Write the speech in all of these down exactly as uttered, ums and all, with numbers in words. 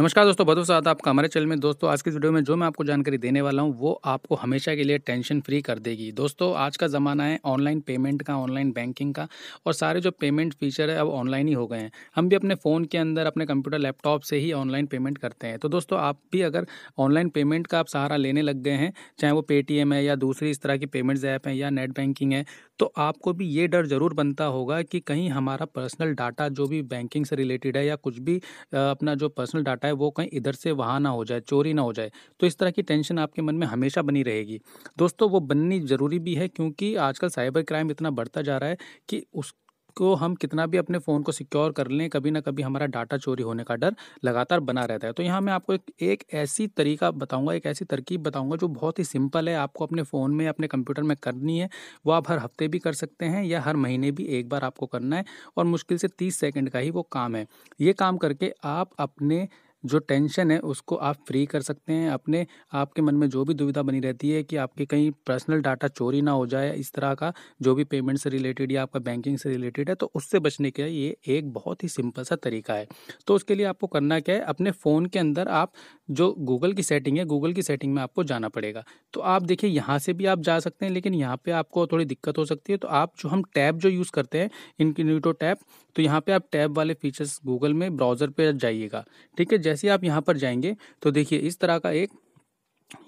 नमस्कार दोस्तों, बहुत बहुत स्वागत है आपका हमारे चैनल में। दोस्तों आज की वीडियो में जो मैं आपको जानकारी देने वाला हूं वो आपको हमेशा के लिए टेंशन फ्री कर देगी। दोस्तों आज का ज़माना है ऑनलाइन पेमेंट का, ऑनलाइन बैंकिंग का, और सारे जो पेमेंट फीचर है अब ऑनलाइन ही हो गए हैं। हम भी अपने फ़ोन के अंदर, अपने कंप्यूटर लैपटॉप से ही ऑनलाइन पेमेंट करते हैं। तो दोस्तों आप भी अगर ऑनलाइन पेमेंट का आप सहारा लेने लग गए हैं, चाहे वो पेटीएम है या दूसरी इस तरह की पेमेंट्स ऐप हैं या नेट बैंकिंग है, तो आपको भी ये डर ज़रूर बनता होगा कि कहीं हमारा पर्सनल डाटा जो भी बैंकिंग से रिलेटेड है या कुछ भी अपना जो पर्सनल डाटा वो कहीं इधर से वहां ना हो जाए, चोरी ना हो जाए। तो इस तरह की टेंशन आपके मन में हमेशा बनी रहेगी। दोस्तों वो बननी जरूरी भी है क्योंकि आजकल साइबर क्राइम इतना बढ़ता जा रहा है कि उस को हम कितना भी अपने फ़ोन को सिक्योर कर लें, कभी ना कभी हमारा डाटा चोरी होने का डर लगातार बना रहता है। तो यहाँ मैं आपको एक एक ऐसी तरीका बताऊंगा, एक ऐसी तरकीब बताऊंगा जो बहुत ही सिंपल है, आपको अपने फ़ोन में, अपने कंप्यूटर में करनी है। वो आप हर हफ्ते भी कर सकते हैं या हर महीने भी एक बार आपको करना है, और मुश्किल से तीस सेकेंड का ही वो काम है। ये काम करके आप अपने जो टेंशन है उसको आप फ्री कर सकते हैं। अपने आपके मन में जो भी दुविधा बनी रहती है कि आपके कहीं पर्सनल डाटा चोरी ना हो जाए, इस तरह का जो भी पेमेंट से रिलेटेड या आपका बैंकिंग से रिलेटेड है, तो उससे बचने के लिए ये एक बहुत ही सिंपल सा तरीका है। तो उसके लिए आपको करना क्या है, अपने फ़ोन के अंदर आप जो गूगल की सेटिंग है, गूगल की सेटिंग में आपको जाना पड़ेगा। तो आप देखिए यहाँ से भी आप जा सकते हैं, लेकिन यहाँ पर आपको थोड़ी दिक्कत हो सकती है। तो आप जो हम टैब जो यूज़ करते हैं, इनकॉग्निटो टैब, तो यहाँ पर आप टैब वाले फीचर्स गूगल में ब्राउज़र पर जाइएगा। ठीक है, जैसे आप यहाँ पर जाएंगे तो देखिए इस तरह का एक,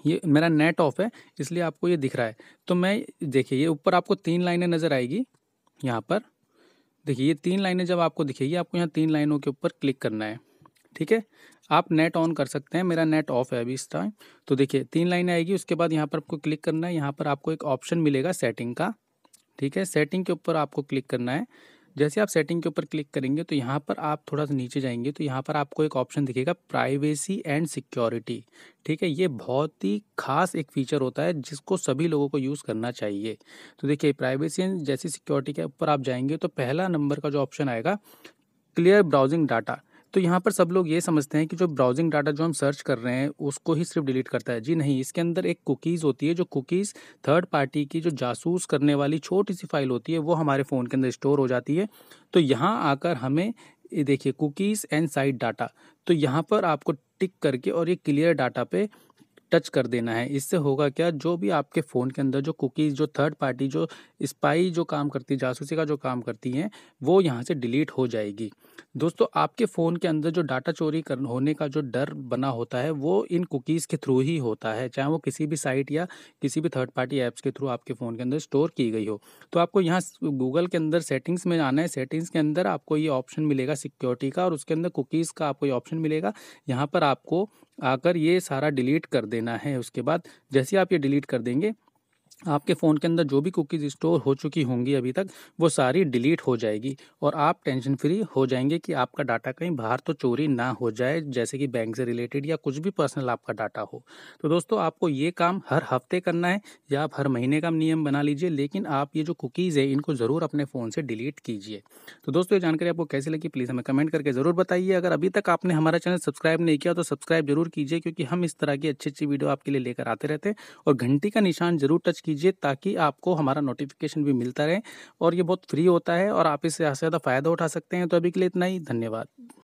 ये मेरा नेट ऑफ है इसलिए आपको ये दिख रहा है। तो मैं देखिए ये ऊपर आपको तीन लाइनें नज़र आएगी, यहाँ पर देखिए ये तीन लाइनें जब आपको दिखेगी, आपको यहाँ तीन लाइनों के ऊपर क्लिक करना है। ठीक है, आप नेट ऑन कर सकते हैं, मेरा नेट ऑफ है अभी इस टाइम। तो देखिए तीन लाइनें आएगी, उसके बाद यहाँ पर आपको क्लिक करना है। यहाँ पर आपको एक ऑप्शन मिलेगा सेटिंग का। ठीक है, सेटिंग के ऊपर आपको क्लिक करना है। जैसे आप सेटिंग के ऊपर क्लिक करेंगे तो यहाँ पर आप थोड़ा सा नीचे जाएंगे तो यहाँ पर आपको एक ऑप्शन दिखेगा प्राइवेसी एंड सिक्योरिटी। ठीक है, ये बहुत ही खास एक फीचर होता है जिसको सभी लोगों को यूज़ करना चाहिए। तो देखिए प्राइवेसी एंड जैसी सिक्योरिटी के ऊपर आप जाएंगे तो पहला नंबर का जो ऑप्शन आएगा क्लियर ब्राउजिंग डाटा। तो यहाँ पर सब लोग ये समझते हैं कि जो ब्राउजिंग डाटा जो हम सर्च कर रहे हैं उसको ही सिर्फ डिलीट करता है। जी नहीं, इसके अंदर एक कुकीज़ होती है, जो कुकीज़ थर्ड पार्टी की जो जासूस करने वाली छोटी सी फाइल होती है वो हमारे फ़ोन के अंदर स्टोर हो जाती है। तो यहाँ आकर हमें ये देखिए कुकीज़ एंड साइड डाटा, तो यहाँ पर आपको टिक करके और ये क्लियर डाटा पे टच कर देना है। इससे होगा क्या, जो भी आपके फ़ोन के अंदर जो कुकीज़, जो थर्ड पार्टी, जो स्पाई जो काम करती है, जासूसी का जो काम करती हैं, वो यहाँ से डिलीट हो जाएगी। दोस्तों आपके फ़ोन के अंदर जो डाटा चोरी कर होने का जो डर बना होता है वो इन कुकीज़ के थ्रू ही होता है, चाहे वो किसी भी साइट या किसी भी थर्ड पार्टी ऐप्स के थ्रू आपके फ़ोन के अंदर स्टोर की गई हो। तो आपको यहाँ गूगल के अंदर सेटिंग्स में आना है। सेटिंग्स के अंदर आपको ये ऑप्शन मिलेगा सिक्योरिटी का, और उसके अंदर कुकीज़ का आपको ये ऑप्शन मिलेगा। यहाँ पर आपको आकर ये सारा डिलीट कर देना है। उसके बाद जैसे आप ये डिलीट कर देंगे, आपके फ़ोन के अंदर जो भी कुकीज़ स्टोर हो चुकी होंगी अभी तक वो सारी डिलीट हो जाएगी, और आप टेंशन फ्री हो जाएंगे कि आपका डाटा कहीं बाहर तो चोरी ना हो जाए, जैसे कि बैंक से रिलेटेड या कुछ भी पर्सनल आपका डाटा हो। तो दोस्तों आपको ये काम हर हफ्ते करना है या आप हर महीने का नियम बना लीजिए, लेकिन आप ये जो कुकीज़ है इनको ज़रूर अपने फ़ोन से डिलीट कीजिए। तो दोस्तों ये जानकारी आपको कैसी लगी प्लीज़ हमें कमेंट करके ज़रूर बताइए। अगर अभी तक आपने हमारा चैनल सब्सक्राइब नहीं किया तो सब्सक्राइब जरूर कीजिए, क्योंकि हम इस तरह की अच्छी अच्छी वीडियो आपके लिए लेकर आते रहते हैं, और घंटी का निशान ज़रूर टच कीजिए ताकि आपको हमारा नोटिफिकेशन भी मिलता रहे, और ये बहुत फ्री होता है और आप इससे ज़्यादा फ़ायदा उठा सकते हैं। तो अभी के लिए इतना ही, धन्यवाद।